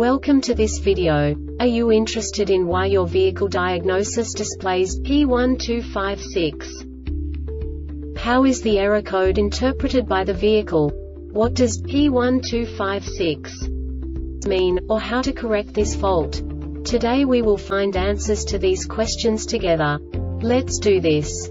Welcome to this video. Are you interested in why your vehicle diagnosis displays P1256? How is the error code interpreted by the vehicle? What does P1256 mean, or how to correct this fault? Today we will find answers to these questions together. Let's do this.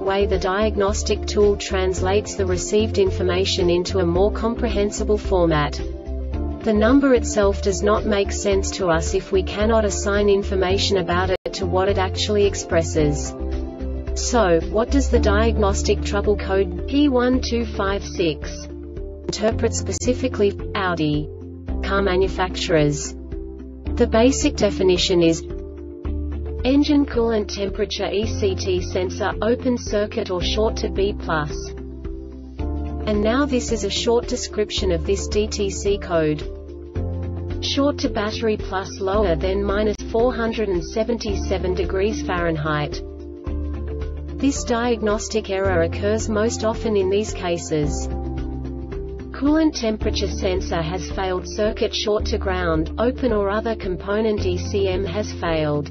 way the diagnostic tool translates the received information into a more comprehensible format. The number itself does not make sense to us if we cannot assign information about it to what it actually expresses. So, what does the diagnostic trouble code P1256 interpret specifically for Audi car manufacturers? The basic definition is engine coolant temperature ECT sensor, open circuit or short to B+. And now this is a short description of this DTC code. Short to battery plus lower than -477 degrees Fahrenheit. This diagnostic error occurs most often in these cases. Coolant temperature sensor has failed, circuit short to ground, open or other component ECM has failed.